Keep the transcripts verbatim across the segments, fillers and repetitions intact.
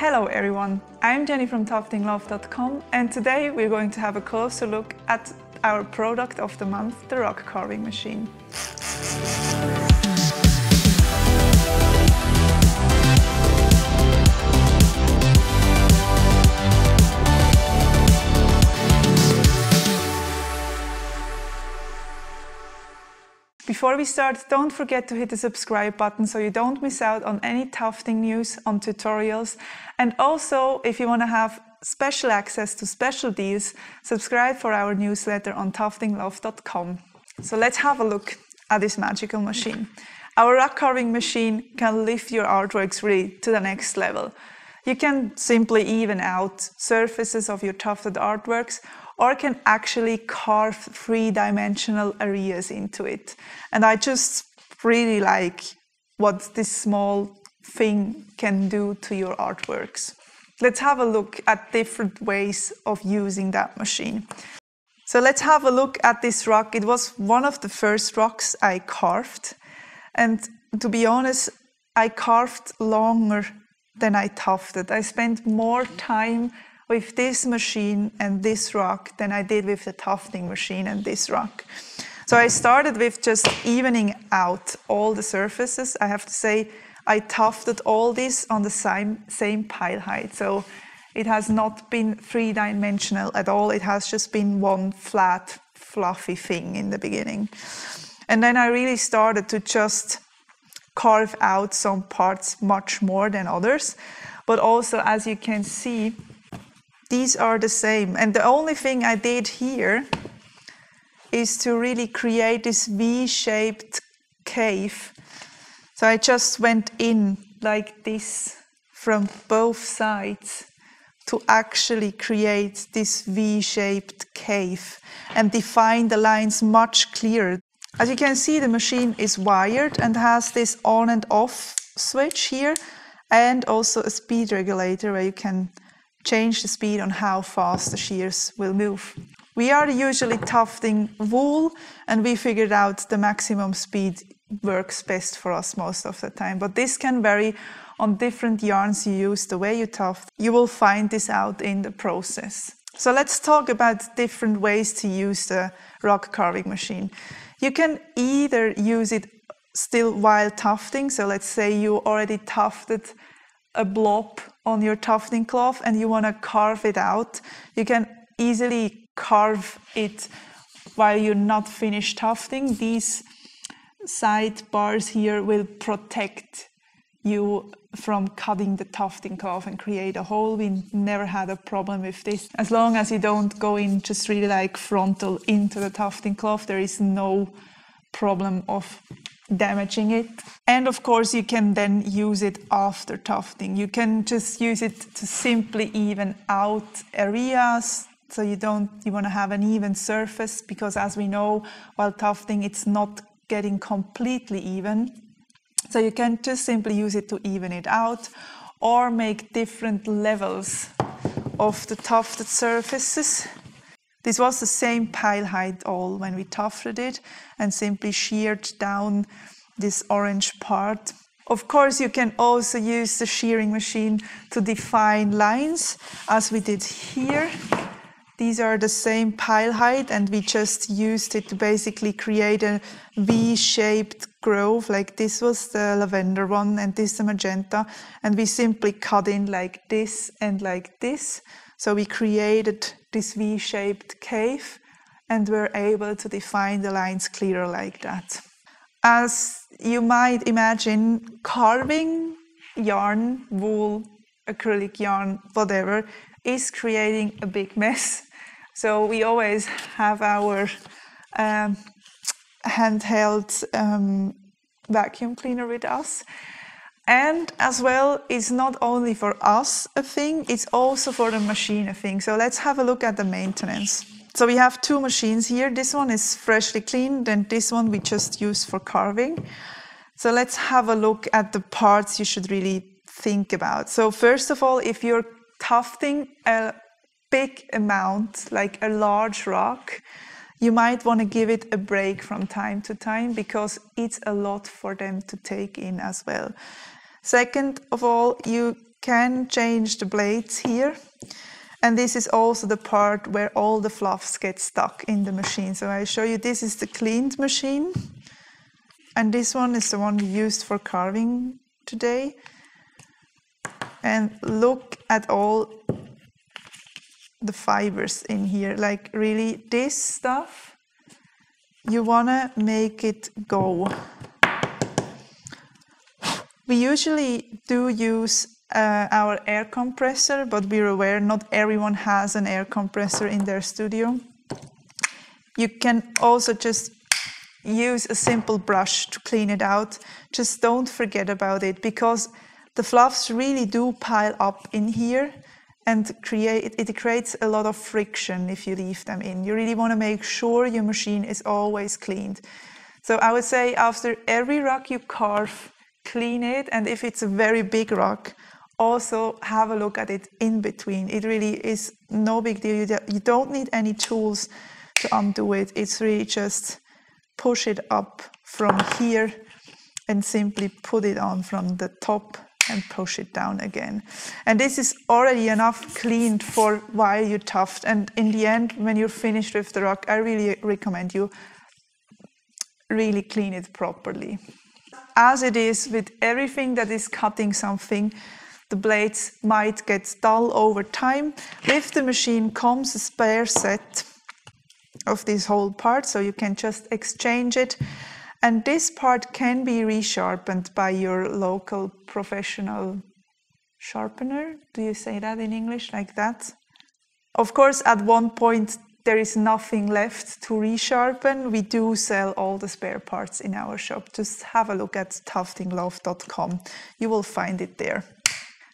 Hello everyone, I'm Jenny from tufting love dot com, and today we're going to have a closer look at our product of the month, the rock carving machine. Before we start, don't forget to hit the subscribe button so you don't miss out on any tufting news, on tutorials, and also if you want to have special access to special deals, subscribe for our newsletter on tufting love dot com. So let's have a look at this magical machine. Our rock carving machine can lift your artworks really to the next level. You can simply even out surfaces of your tufted artworks, or can actually carve three-dimensional areas into it. And I just really like what this small thing can do to your artworks. Let's have a look at different ways of using that machine. So let's have a look at this rock. It was one of the first rocks I carved. And to be honest, I carved longer than I tufted. I spent more time with this machine and this rock than I did with the tufting machine and this rock. So I started with just evening out all the surfaces. I have to say, I tufted all this on the same, same pile height. So it has not been three-dimensional at all. It has just been one flat, fluffy thing in the beginning. And then I really started to just carve out some parts much more than others. But also, as you can see, these are the same, and the only thing I did here is to really create this V-shaped cave. So I just went in like this from both sides to actually create this V-shaped cave and define the lines much clearer. As you can see, the machine is wired and has this on and off switch here, and also a speed regulator where you can change the speed on how fast the shears will move. We are usually tufting wool, and we figured out the maximum speed works best for us most of the time. But this can vary on different yarns you use, the way you tuft. You will find this out in the process. So let's talk about different ways to use the rock carving machine. You can either use it still while tufting. So let's say you already tufted a blob on your tufting cloth and you want to carve it out. You can easily carve it while you're not finished tufting. These side bars here will protect you from cutting the tufting cloth and create a hole. We never had a problem with this. As long as you don't go in just really like frontal into the tufting cloth, there is no problem of damaging it. And of course you can then use it after tufting. You can just use it to simply even out areas, so you don't you want to have an even surface, because as we know, while tufting it's not getting completely even. So you can just simply use it to even it out, or make different levels of the tufted surfaces. This was the same pile height all when we tufted it, and simply sheared down this orange part. Of course, you can also use the shearing machine to define lines, as we did here. These are the same pile height, and we just used it to basically create a V-shaped groove. Like this was the lavender one, and this the magenta, and we simply cut in like this and like this. So we created this V-shaped cave and were able to define the lines clearer like that. As you might imagine, carving yarn, wool, acrylic yarn, whatever, is creating a big mess. So we always have our um, handheld um, vacuum cleaner with us. And as well, it's not only for us a thing, it's also for the machine a thing. So let's have a look at the maintenance. So we have two machines here. This one is freshly cleaned, and this one we just use for carving. So let's have a look at the parts you should really think about. So first of all, if you're tufting a big amount, like a large rock, you might want to give it a break from time to time, because it's a lot for them to take in as well. Second of all, you can change the blades here, and this is also the part where all the fluffs get stuck in the machine. So I show you, this is the cleaned machine, and this one is the one we used for carving today. And look at all the fibers in here, like really this stuff, you wanna make it go. We usually do use uh, our air compressor, but we're aware not everyone has an air compressor in their studio. You can also just use a simple brush to clean it out. Just don't forget about it, because the fluffs really do pile up in here, and create, it creates a lot of friction if you leave them in. You really want to make sure your machine is always cleaned. So I would say after every rug you carve, clean it, and if it's a very big rug, also have a look at it in between. It really is no big deal. You don't need any tools to undo it. It's really just push it up from here and simply put it on from the top and push it down again. And this is already enough cleaned for while you tuft. And in the end, when you're finished with the rug, I really recommend you really clean it properly. As it is with everything that is cutting something, the blades might get dull over time. With the machine comes a spare set of this whole part, so you can just exchange it. And this part can be resharpened by your local professional sharpener. Do you say that in English like that? Of course, at one point there is nothing left to resharpen. We do sell all the spare parts in our shop. Just have a look at tufting love dot com. You will find it there.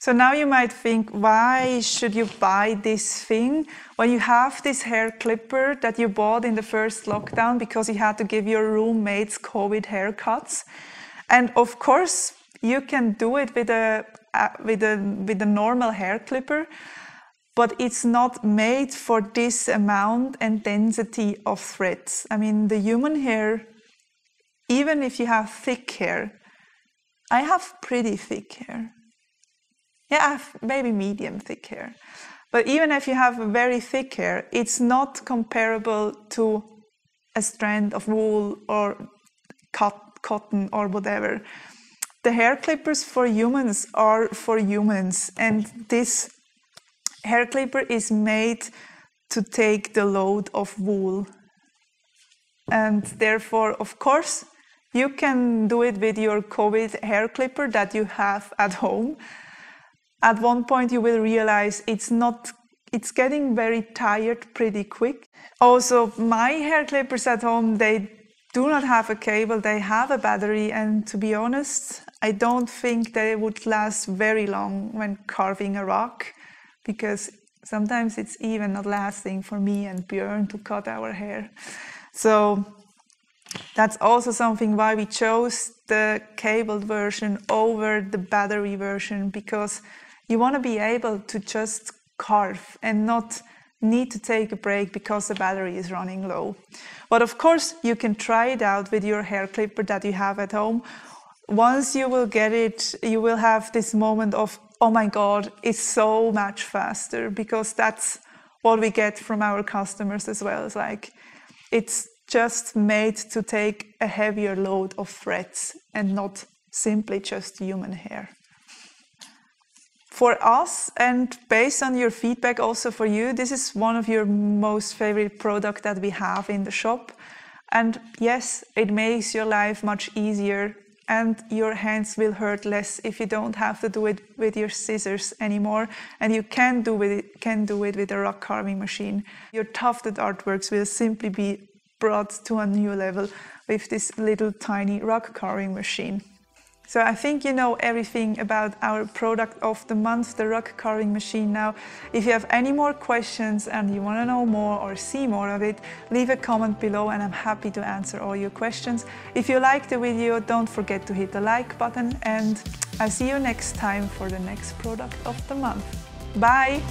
So now you might think, why should you buy this thing when you have this hair clipper that you bought in the first lockdown because you had to give your roommates COVID haircuts? And of course, you can do it with a uh, with a with a normal hair clipper, but it's not made for this amount and density of threads. I mean, the human hair, even if you have thick hair, I have pretty thick hair. Yeah, I have maybe medium thick hair. But even if you have very thick hair, it's not comparable to a strand of wool or cut, cotton or whatever. The hair clippers for humans are for humans. And this hair clipper is made to take the load of wool. And therefore, of course, you can do it with your COVID hair clipper that you have at home. At one point you will realize it's not, it's getting very tired pretty quick. Also, my hair clippers at home, they do not have a cable, they have a battery, and to be honest, I don't think they would last very long when carving a rug, because sometimes it's even not lasting for me and Björn to cut our hair. So that's also something why we chose the cabled version over the battery version, because you want to be able to just carve and not need to take a break because the battery is running low. But of course, you can try it out with your hair clipper that you have at home. Once you will get it, you will have this moment of, oh my God, it's so much faster, because that's what we get from our customers as well. It's like, it's just made to take a heavier load of threads and not simply just human hair. For us, and based on your feedback also for you, this is one of your most favorite products that we have in the shop. And yes, it makes your life much easier, and your hands will hurt less if you don't have to do it with your scissors anymore, and you can do, with it, can do it with a rug carving machine. Your tufted artworks will simply be brought to a new level with this little tiny rug carving machine. So I think you know everything about our product of the month, the rug carving machine now. If you have any more questions and you want to know more or see more of it, leave a comment below and I'm happy to answer all your questions. If you liked the video, don't forget to hit the like button, and I'll see you next time for the next product of the month. Bye!